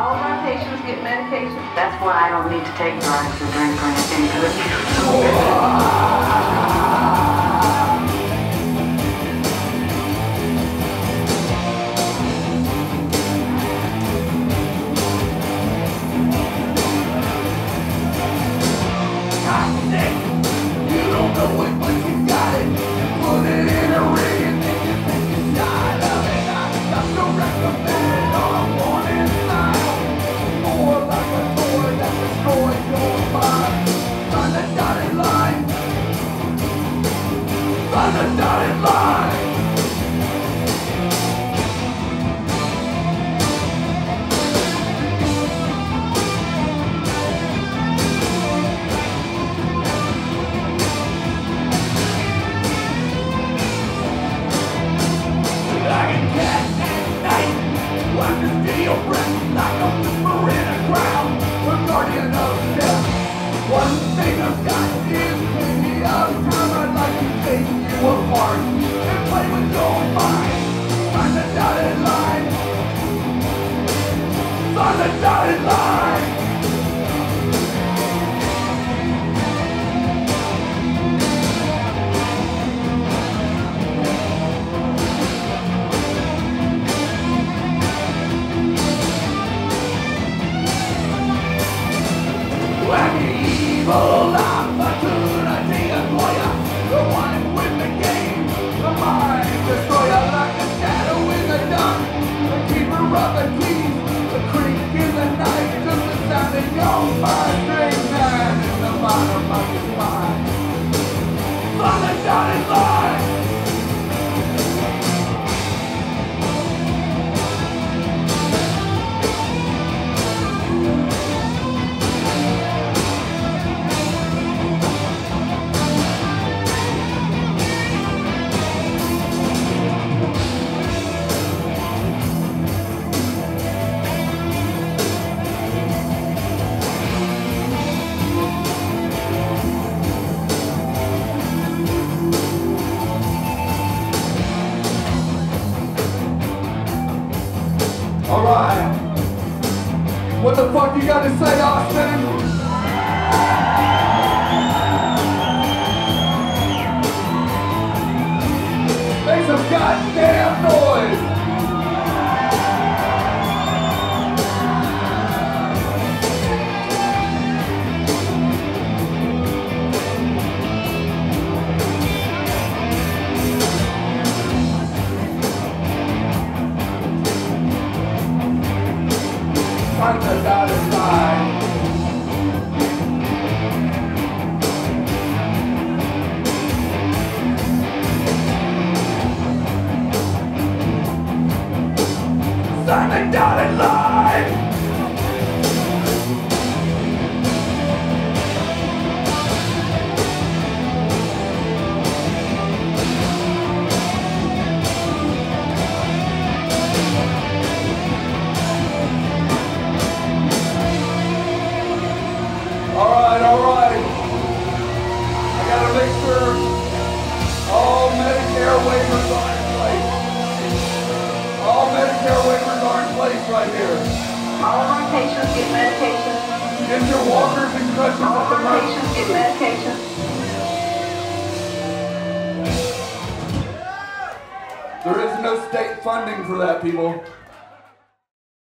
All of my patients get medication. That's why I don't need to take drugs or drink or anything. God damn, you don't know it, but you got it. Put it in a ring and then you think you died of it. I still recommend all I want inside. On the dotted line. What the fuck you gotta say, Austin? Make some goddamn noise! On the dotted line. On the dotted line. Right here. All of our patients get medication. Get your walkers and crutches. All of our patients get medication. There is no state funding for that, people.